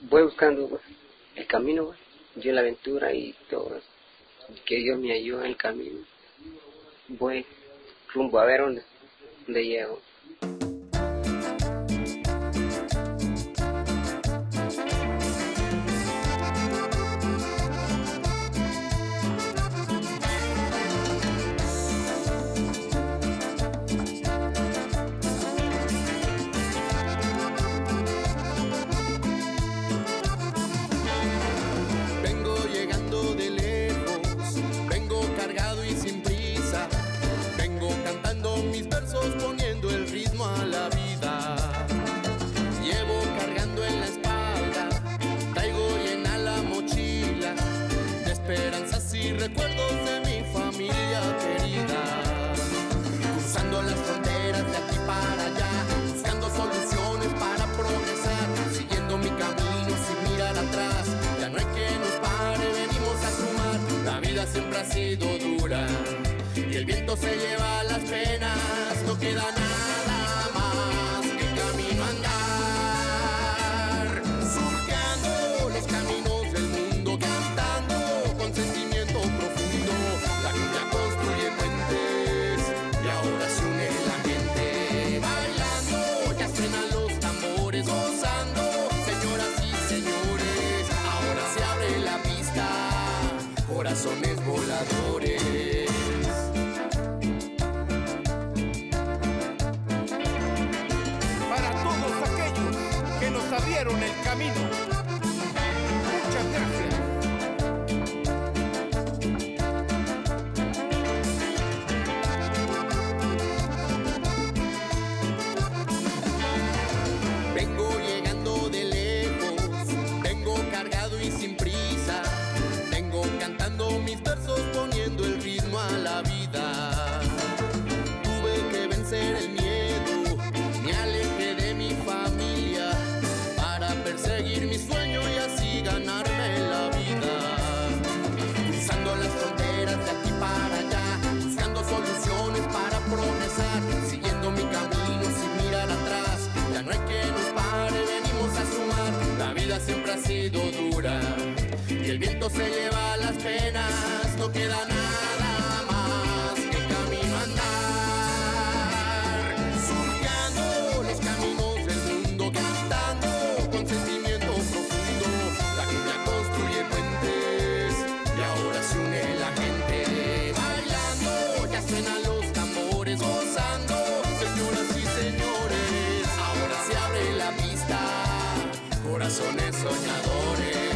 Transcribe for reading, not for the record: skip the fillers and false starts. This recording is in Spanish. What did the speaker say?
voy buscando el camino, yo la aventura y todo eso. Que Dios me ayude en el camino. Voy rumbo a ver dónde llego. Recuerdos de mi familia querida, cruzando las fronteras de aquí para allá, buscando soluciones para progresar, siguiendo mi camino sin mirar atrás, ya no hay que nos pare, venimos a sumar. La vida siempre ha sido dura y el viento se lleva las penas, no queda nada más que camino a andar. Corazones voladores. Para todos aquellos que nos abrieron el camino, muchas gracias. Vengo llegando de lejos, vengo cargado y sin prisa. Cantando mis versos, poniendo el ritmo a la vida. Tuve que vencer el miedo, me alejé de mi familia para perseguir mi sueño y así ganarme la vida. Cruzando las fronteras de aquí para allá, buscando soluciones para progresar, siguiendo mi camino sin mirar atrás. Ya no hay que nos pare, venimos a sumar. La vida siempre ha sido dura y el viento se lleva las penas, no queda nada más que camino a andar. Surcando los caminos del mundo, cantando con sentimiento profundo. La cumbia construye puentes y ahora se une la gente. Bailando ya suenan los tambores, gozando, señoras y señores. Ahora se abre la pista, corazones soñadores.